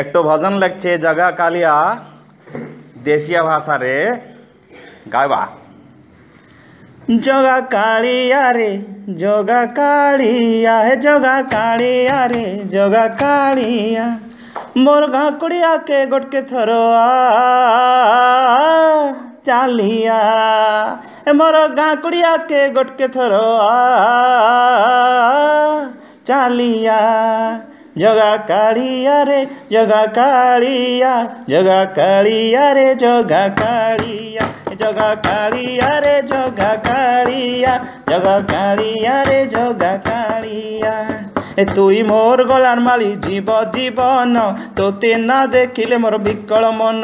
एक तो भजन लगे जगा कालिया देशिया भाषा रे गायबा। जगा कालिया रे जगा कालिया है जगा कालिया रे जगा कालिया मोर घाकुड़िया के गोट के थरवा चालिया मोर घाकुड़िया के गोट के थरवा चालिया। जगा कालिया रे जगा कालिया जगा कालिया रे जगा कालिया जगा कालिया रे जगा कालिया जगा कालिया रे जगा कालिया। तुई मोर गलार माली जीव जीवन तोते ना देखिले मोर बिकल मन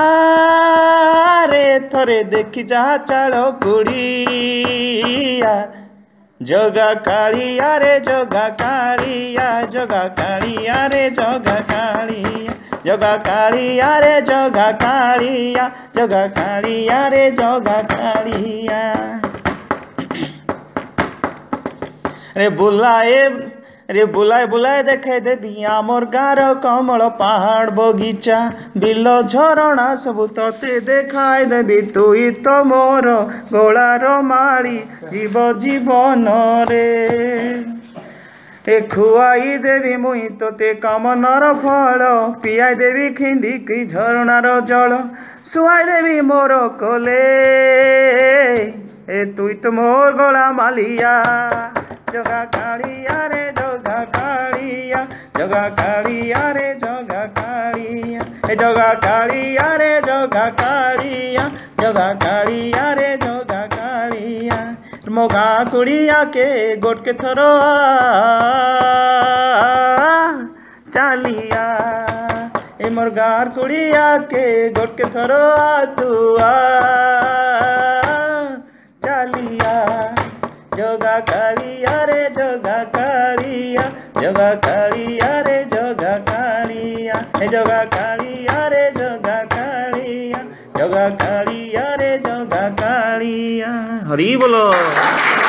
आरे थरे देखी जा चालो कुड़िया। जगा कालिया रे जगा कालिया जगा कालिया रे जगा कालिया जगा कालिया रे जगा कालिया जगा कालिया रे जगा कालिया रे बुलाए बुलाए देखे देवी आमर गार कमल पहाड़ बगीचा बिल झरणा सबू ते देखाए देवी तुई तो मोर गोलार माली जीव जीवन रे। खुआई देवी मुई तोते कमनर फल पियाई देवी खिंडी की झरणार जल सुआई देवी मोर कोले ए तुई तो मोर गोला मालिया। जगा कालिया रे जगा कालिया रे जगा कालिया रे जगा कालिया रे जगा कालिया मोगा कुड़िया के गोट के थरो चालिया ए मोरगार कुड़िया के गोट के थरो तुआ चालिया। जगा कालिया रे जगा कालिया रे जगा कालिया रे जगा कालिया रे जगा कालिया हरि बोलो।